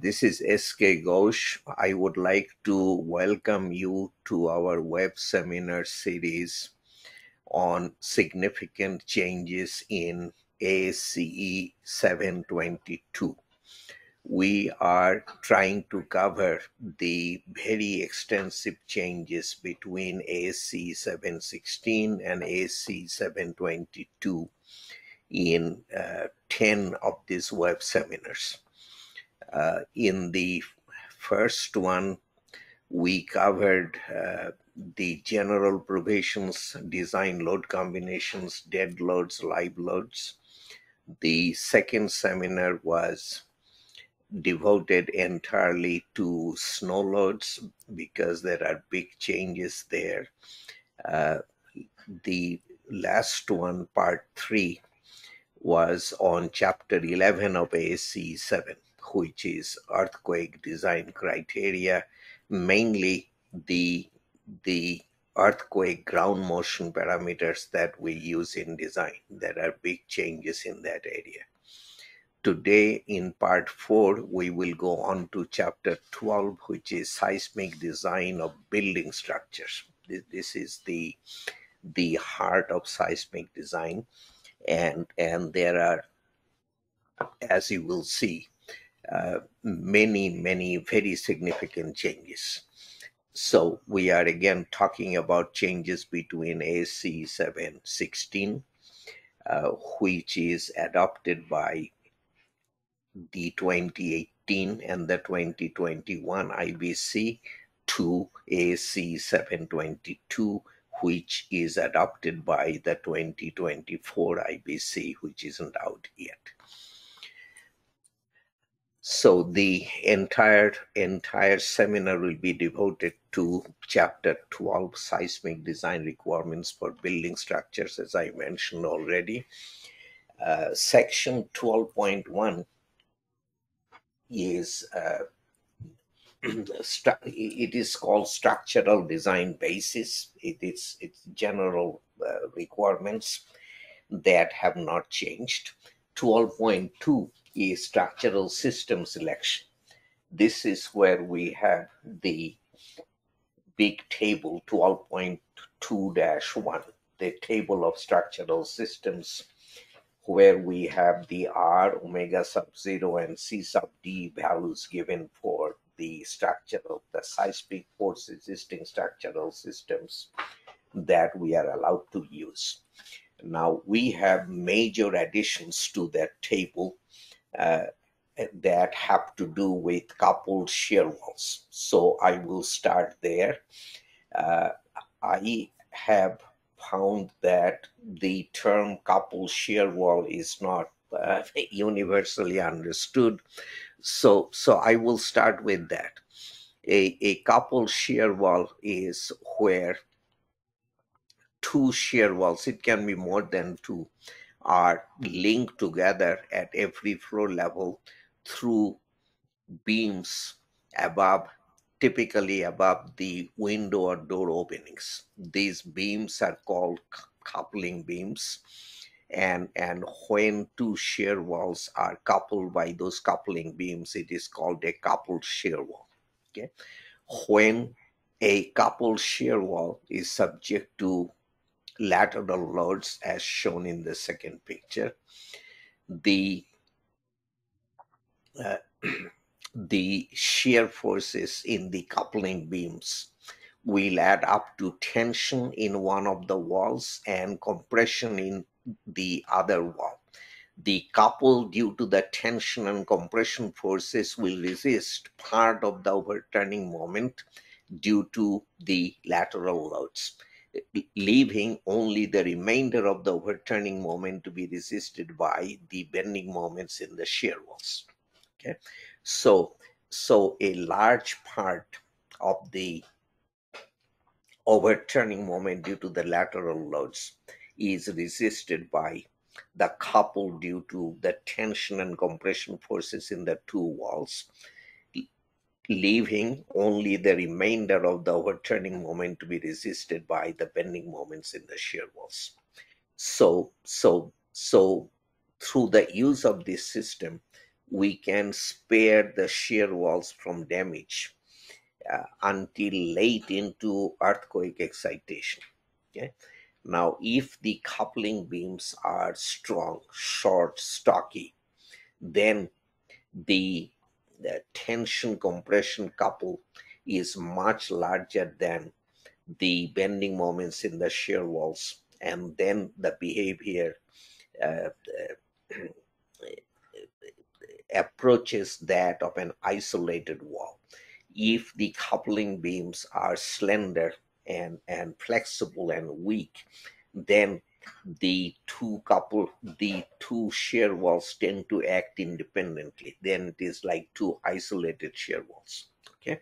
This is SK Ghosh. I would like to welcome you to our web seminar series on significant changes in ASCE 7-22. We are trying to cover the very extensive changes between ASCE 7-16 and ASCE 7-22 in 10 of these web seminars. In the first one, we covered the general provisions, design load combinations, dead loads, live loads. The second seminar was devoted entirely to snow loads because there are big changes there. The last one, part 3, was on chapter 11 of ASCE 7, which is earthquake design criteria, mainly the earthquake ground motion parameters that we use in design. There are big changes in that area. Today, in part 4, we will go on to chapter 12, which is seismic design of building structures. This is the heart of seismic design, and there are, as you will see, many very significant changes. So we are again talking about changes between ASCE 7-16, which is adopted by the 2018 and the 2021 IBC, to ASCE 7-22, which is adopted by the 2024 IBC, which isn't out yet. So the entire seminar will be devoted to chapter 12, seismic design requirements for building structures, as I mentioned already. Section 12.1 is it is called structural design basis. It's general requirements that have not changed. 12.2 is structural system selection. This is where we have the big table 12.2-1, the table of structural systems, where we have the R, omega sub 0, and C sub D values given for the structural, the seismic force resisting structural systems that we are allowed to use. Now, we have major additions to that table that have to do with coupled shear walls. So I will start there. I have found that the term coupled shear wall is not universally understood. So I will start with that. A coupled shear wall is where two shear walls, it can be more than two, are linked together at every floor level through beams above, typically above the window or door openings. These beams are called coupling beams, and when two shear walls are coupled by those coupling beams, it is called a coupled shear wall. Okay? When a coupled shear wall is subject to lateral loads, as shown in the second picture, the shear forces in the coupling beams will add up to tension in one of the walls and compression in the other wall. The couple, due to the tension and compression forces, will resist part of the overturning moment due to the lateral loads, leaving only the remainder of the overturning moment to be resisted by the bending moments in the shear walls. Okay, so a large part of the overturning moment due to the lateral loads is resisted by the couple due to the tension and compression forces in the two walls, leaving only the remainder of the overturning moment to be resisted by the bending moments in the shear walls. So through the use of this system, we can spare the shear walls from damage until late into earthquake excitation. Okay? Now, if the coupling beams are strong, short, stocky, then the tension compression couple is much larger than the bending moments in the shear walls, and then the behavior approaches that of an isolated wall. If the coupling beams are slender and flexible and weak, then the two shear walls tend to act independently. Then it is like two isolated shear walls. Okay.